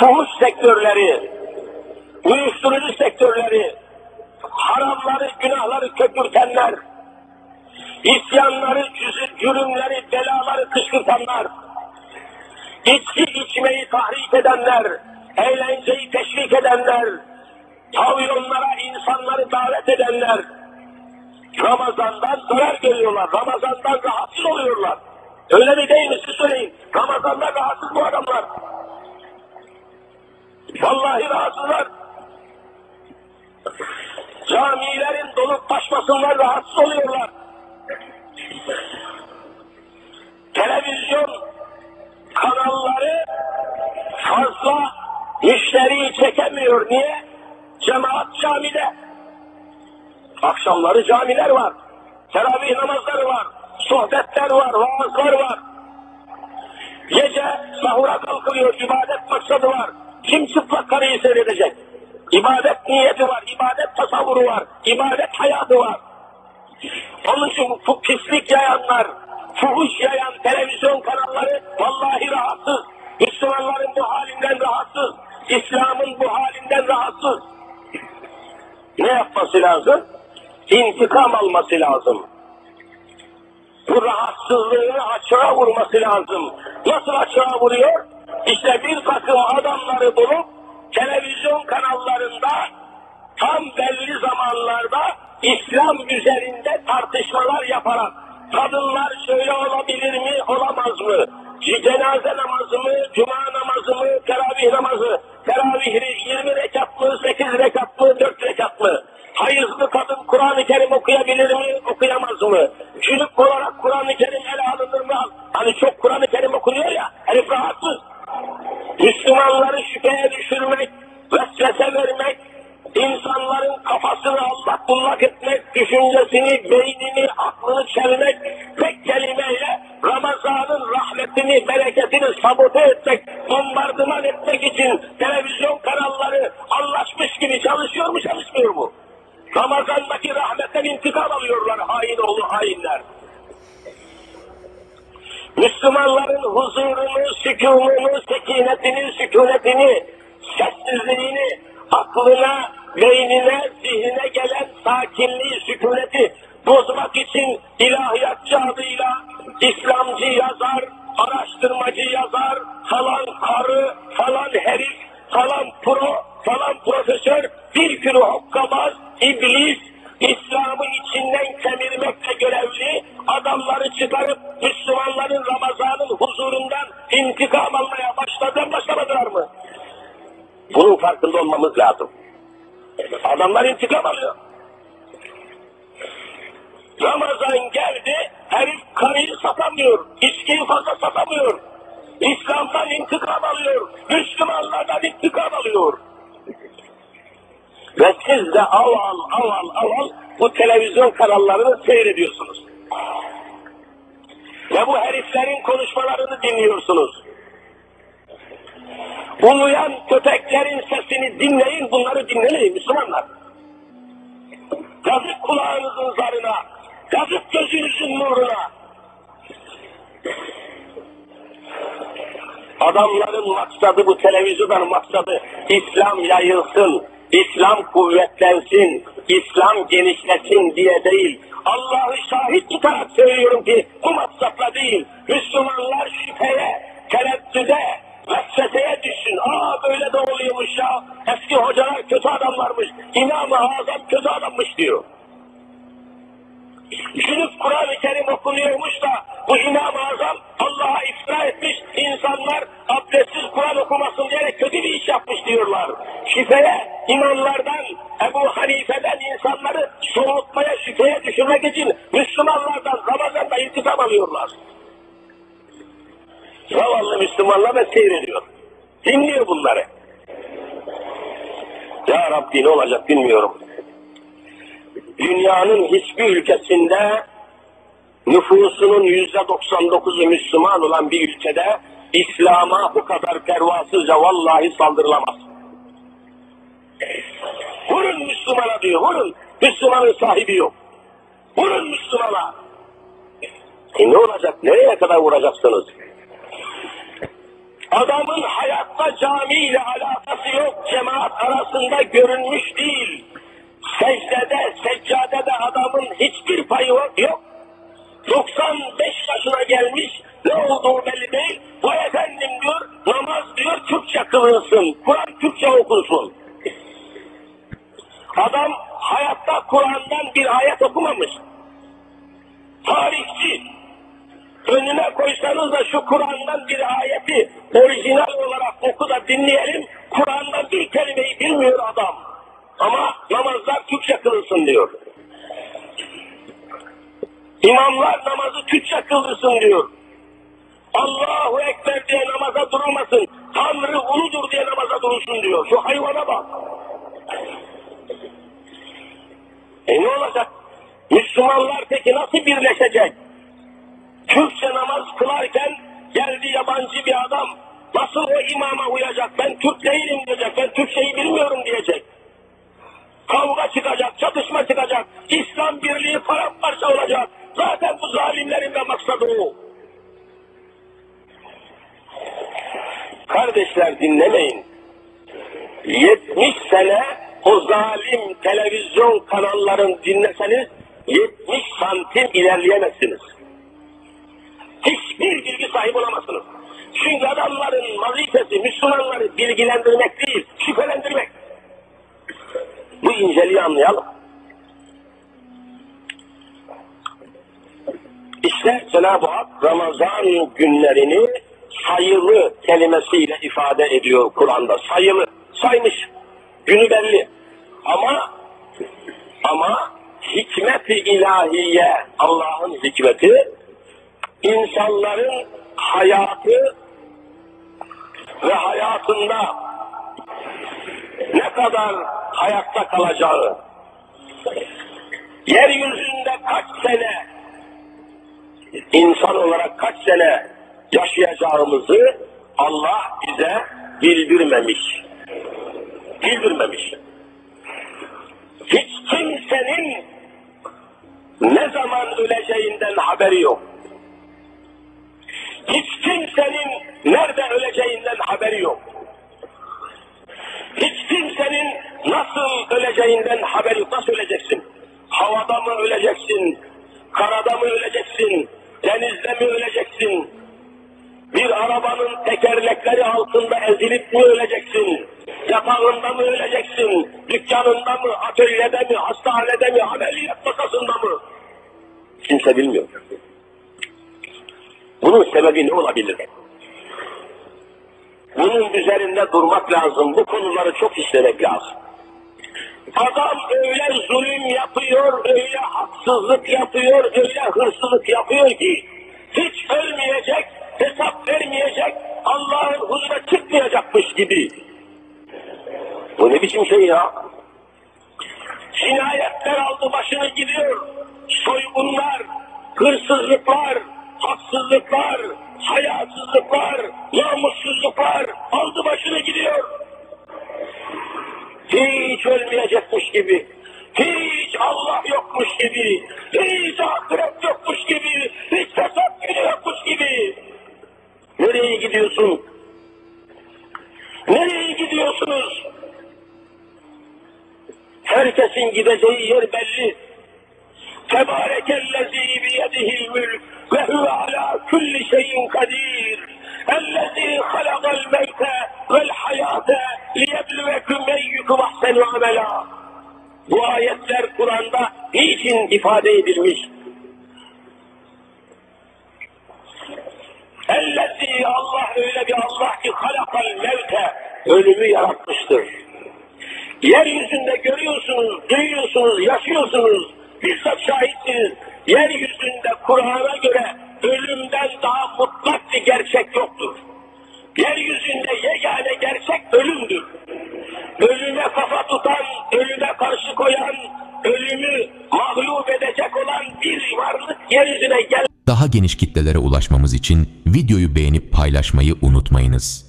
fuhuş sektörleri, uyuşturucu sektörleri, haramları, günahları köpürtenler, isyanları, cürümleri, belaları kışkırtanlar, içki içmeyi tahrik edenler, eğlenceyi teşvik edenler, pavyonlara insanları davet edenler, Ramazan'dan zarar görüyorlar, Ramazan'dan rahatsız oluyorlar. Öyle mi değil mi? Siz söyleyin. Ramazan'dan rahatsız bu adamlar. Vallahi rahatsızlar. Camilerin dolup taşmasından rahatsız oluyorlar. Televizyon kanalları fazla müşteriyi çekemiyor. Niye? Cemaat camide. Akşamları camiler var. Teravih namazları var. Sohbetler var. Vaazlar var. Gece sahura kalkılıyor. İbadet maksadı var. Kim çıplak karıyı seyredecek? İbadet niyeti var. İbadet tasavvuru var. İbadet hayatı var. Onun için bu pislik yayanlar, fuhuş yayan televizyon kanalları vallahi rahatsız. Müslümanların bu halinden rahatsız. İslam'ın bu halinden rahatsız. Ne yapması lazım? İntikam alması lazım. Bu rahatsızlığını açığa vurması lazım. Nasıl açığa vuruyor? İşte bir takım adamları bulup televizyon kanallarında tam belli zamanlarda İslam üzerinde tartışmalar yaparak kadınlar şöyle olabilir mi, olamaz mı? Cenaze namazı mı, cuma namazı mı, teravih namazı? Teravih 20 rekat mı, 8 rekat mı, 4 rekat mı? Hayızlı kadın Kur'an-ı Kerim okuyabilir mi, okuyamaz mı? Cünüp olarak Kur'an-ı Kerim ele alınır mı? Hani çok Kur'an-ı Kerim okunuyor ya, herif rahatsız. Müslümanları şüpheye düşürmek, vesvese vermek, insanların kafasını allak bullak etmek, düşüncesini, beynini, aklını çelmek, tek kelimeyle Ramazan'ın rahmetini, bereketini sabote etmek, bombardıman etmek için televizyon kanalları anlaşmış gibi çalışıyor mu, çalışmıyor mu? Ramazan'daki rahmetten intikam alıyorlar hain oğlu hainler. Müslümanların huzurunu, sükununu, sekinetini, sükunetini, sessizliğini, aklına, beynine, zihnine gelen sakinliği, sükuneti bozmak için ilahiyatçı adıyla İslamcı yazar, araştırmacı yazar, falan karı, falan herif, falan pro, falan profesör, bir kuru hokkabaz, iblis, İslam'ı içinden kemirmekle görevli adamları çıkarıp Müslümanların Ramazan'ın huzurundan intikam almaya başlamadılar mı? Bunun farkında olmamız lazım. Adamlar intikam alıyor. Ramazan geldi, herif karıyı satamıyor, içkiyi fazla satamıyor. İslam'dan intikam alıyor, Müslümanlardan intikam alıyor. Ve siz de aval bu televizyon kanallarını seyrediyorsunuz. Ve bu heriflerin konuşmalarını dinliyorsunuz. Uluyan köpeklerin sesini dinleyin, bunları dinlemeyin Müslümanlar. Yazık kulağınızın zarına, yazık gözünüzün nuruna. Adamların maksadı bu televizyonun maksadı. İslam yayılsın, İslam kuvvetlensin, İslam genişlesin diye değil. Allah'ı şahit tutarak söylüyorum ki bu maksatla değil. Müslümanlar şüpheye, tereddüde, vesveseye düşsün. Aa böyle de oluyormuş ya. Eski hocalar kötü adamlarmış. İmam-ı Azam kötü adammış diyor. Cünüp Kur'an-ı Kerim okunuyormuş da bu İmam-ı Azam Allah'a iftira etmiş. İnsanlar abdestsiz Kur'an okumasın diyerek kötü bir iş yapmış diyorlar. Şüpheye, imamlardan, Ebu Hanife'den insanları soğutmaya, şüpheye düşürmek için Müslümanlardan Ramazan'da intikam alıyorlar. Zavallı Müslümanlar da seyrediyor. Dinliyor bunları. Ya Rabbi ne olacak bilmiyorum. Dünyanın hiçbir ülkesinde nüfusunun %99'u Müslüman olan bir ülkede İslam'a bu kadar pervasızca vallahi saldırılamaz. Vurun Müslümana diyor, vurun. Müslümanın sahibi yok. Vurun Müslümana. Ne olacak? Nereye kadar vuracaksınız? Adamın hayatta camiyle alakası yok, cemaat arasında görünmüş değil. Seccadede adamın hiçbir payı yok. 95 yaşına gelmiş, ne olduğu belli değil. Bu efendim diyor, namaz diyor Türkçe kılıyorsun, Kur'an Türkçe okunsun. Adam hayatta Kur'an'dan bir ayet okumamış. Tarihçi. Önüne koysanız da şu Kur'an'dan bir ayeti orijinal olarak oku da dinleyelim. Kur'an'dan bir kelimeyi bilmiyor adam. Ama namazlar Türkçe kılsın diyor. İmamlar namazı Türkçe kılsın diyor. Allahu Ekber diye namaza durulmasın. Tanrı uludur diye namaza durulsun diyor. Şu hayvana bak. Ne olacak? Müslümanlar peki nasıl birleşecek? Türkçe namaz kılarken geldi yabancı bir adam. Nasıl o imama uyacak? Ben Türk değilim diyecek. Ben Türkçeyi bilmiyorum diyecek. Kavga çıkacak, çatışma çıkacak. İslam birliği paramparça olacak. Zaten bu zalimlerin de maksadı o. Kardeşler dinlemeyin. 70 sene o zalim televizyon kanallarını dinleseniz 70 santim ilerleyemezsiniz. Hiçbir bilgi sahibi olamazsınız. Çünkü adamların vazifesi Müslümanları bilgilendirmek değil, şüphelendirmek. Bu inceliği anlayalım. İşte Cenab-ı Hak Ramazan günlerini sayılı kelimesiyle ifade ediyor Kur'an'da. Sayılı, saymış. Günü belli. Ama hikmet-i ilahiye, Allah'ın hikmeti, insanların hayatı ve hayatında ne kadar hayatta kalacağı, yeryüzünde kaç sene insan olarak kaç sene yaşayacağımızı Allah bize bildirmemiş. Hiç kimsenin ne zaman öleceğinden haberi yok. Hiç kimsenin nerede öleceğinden haberi yok. Hiç kimsenin nasıl öleceğinden haberi yok. Nasıl öleceksin? Havada mı öleceksin? Karada mı öleceksin? Denizde mi öleceksin? Bir arabanın tekerlekleri altında ezilip mi öleceksin? Yatağında mı öleceksin? Dükkanında mı? Atölyede mi? Hastanede mi? Ameliyat masasında mı? Kimse bilmiyor. Bunun sebebi ne olabilir? Bunun üzerinde durmak lazım. Bu konuları çok işlemek lazım. Adam öyle zulüm yapıyor, öyle haksızlık yapıyor, öyle hırsızlık yapıyor ki hiç ölmeyecek, hesap vermeyecek, Allah'ın huzuruna çıkmayacakmış gibi. Bu ne biçim şey ya? Cinayetler aldı başını gidiyor. Soygunlar, hırsızlıklar, haksızlıklar, hayasızlıklar, namussuzluklar aldı başını gidiyor. Hiç ölmeyecekmiş gibi, hiç Allah yokmuş gibi, hiç ahiret yokmuş gibi, hiç hesap günü yokmuş gibi. Nereye gidiyorsun? Nereye gidiyorsunuz? Herkesin gideceği yer belli. Tebârekellezî biyedihil mülk ve huve alâ kulli şeyin kadîr. Ellezî halakal meyte vel hayâte liyebluvekum meyyukum ahsenü amelâ. Bu ayetler Kur'an'da niçin ifade edilmiş? Ellezî, Allah öyle bir Allah ki halakal meyte, ölümü yaratmıştır. Yeryüzünde görüyorsunuz, duyuyorsunuz, yaşıyorsunuz. Bizzat şahitsiniz. Yeryüzünde Kur'an'a göre ölümden daha mutlak bir gerçek yoktur. Yeryüzünde yegane gerçek ölümdür. Ölüme kafa tutan, ölüme karşı koyan, ölümü mağlup edecek olan bir varlık yeryüzüne gel. Daha geniş kitlelere ulaşmamız için videoyu beğenip paylaşmayı unutmayınız.